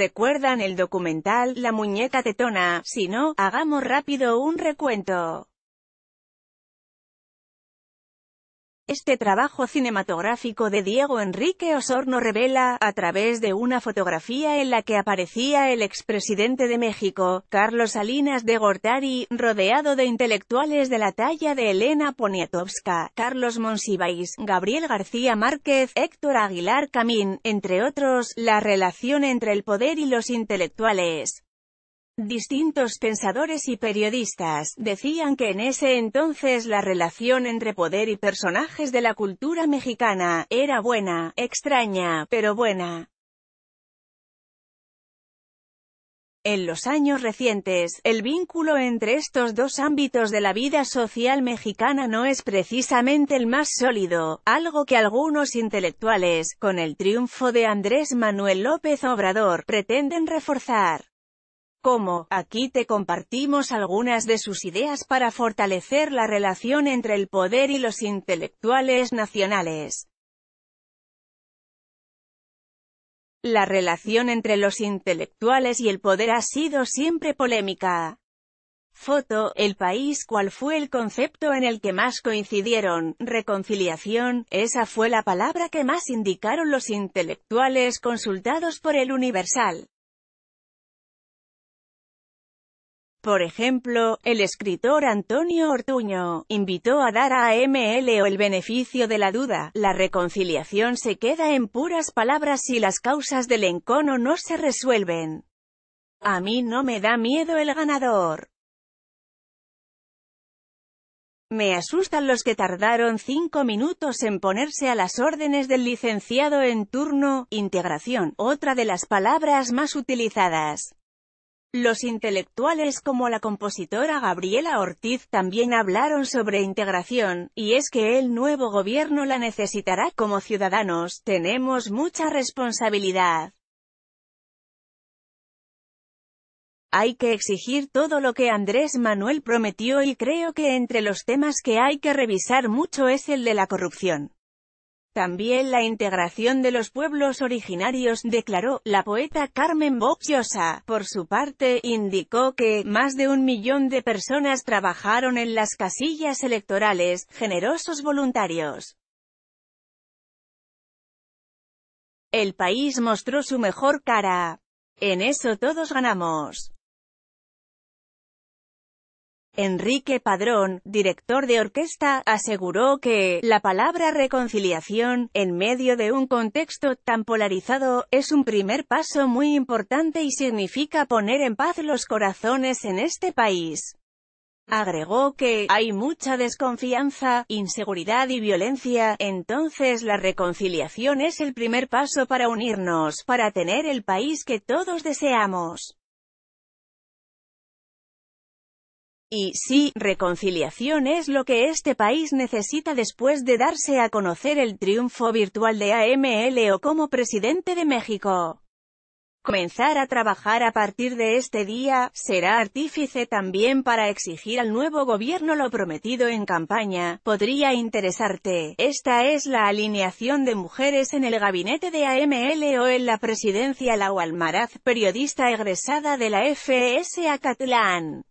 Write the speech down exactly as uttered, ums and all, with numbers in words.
¿Recuerdan el documental La muñeca tetona? Si no, hagamos rápido un recuento. Este trabajo cinematográfico de Diego Enrique Osorno revela, a través de una fotografía en la que aparecía el expresidente de México, Carlos Salinas de Gortari, rodeado de intelectuales de la talla de Elena Poniatowska, Carlos Monsiváis, Gabriel García Márquez, Héctor Aguilar Camín, entre otros, la relación entre el poder y los intelectuales. Distintos pensadores y periodistas decían que en ese entonces la relación entre poder y personajes de la cultura mexicana era buena, extraña, pero buena. En los años recientes, el vínculo entre estos dos ámbitos de la vida social mexicana no es precisamente el más sólido, algo que algunos intelectuales, con el triunfo de Andrés Manuel López Obrador, pretenden reforzar. Como, aquí te compartimos algunas de sus ideas para fortalecer la relación entre el poder y los intelectuales nacionales. La relación entre los intelectuales y el poder ha sido siempre polémica. Foto, El País. ¿Cuál fue el concepto en el que más coincidieron? Reconciliación, esa fue la palabra que más indicaron los intelectuales consultados por el Universal. Por ejemplo, el escritor Antonio Ortuño invitó a dar a AMLO el beneficio de la duda. La reconciliación se queda en puras palabras si las causas del encono no se resuelven. A mí no me da miedo el ganador. Me asustan los que tardaron cinco minutos en ponerse a las órdenes del licenciado en turno. Integración, otra de las palabras más utilizadas. Los intelectuales como la compositora Gabriela Ortiz también hablaron sobre integración, y es que el nuevo gobierno la necesitará. Como ciudadanos, tenemos mucha responsabilidad. Hay que exigir todo lo que Andrés Manuel prometió y creo que entre los temas que hay que revisar mucho es el de la corrupción. También la integración de los pueblos originarios, declaró. La poeta Carmen Boxiosa, por su parte, indicó que más de un millón de personas trabajaron en las casillas electorales, generosos voluntarios. El País mostró su mejor cara. En eso todos ganamos. Enrique Padrón, director de orquesta, aseguró que la palabra reconciliación, en medio de un contexto tan polarizado, es un primer paso muy importante y significa poner en paz los corazones en este país. Agregó que hay mucha desconfianza, inseguridad y violencia, entonces la reconciliación es el primer paso para unirnos, para tener el país que todos deseamos. Y sí, reconciliación es lo que este país necesita después de darse a conocer el triunfo virtual de AMLO como presidente de México. Comenzar a trabajar a partir de este día será artífice también para exigir al nuevo gobierno lo prometido en campaña. Podría interesarte. Esta es la alineación de mujeres en el gabinete de AMLO en la presidencia. Laura Almaraz, periodista egresada de la F E S Acatlán.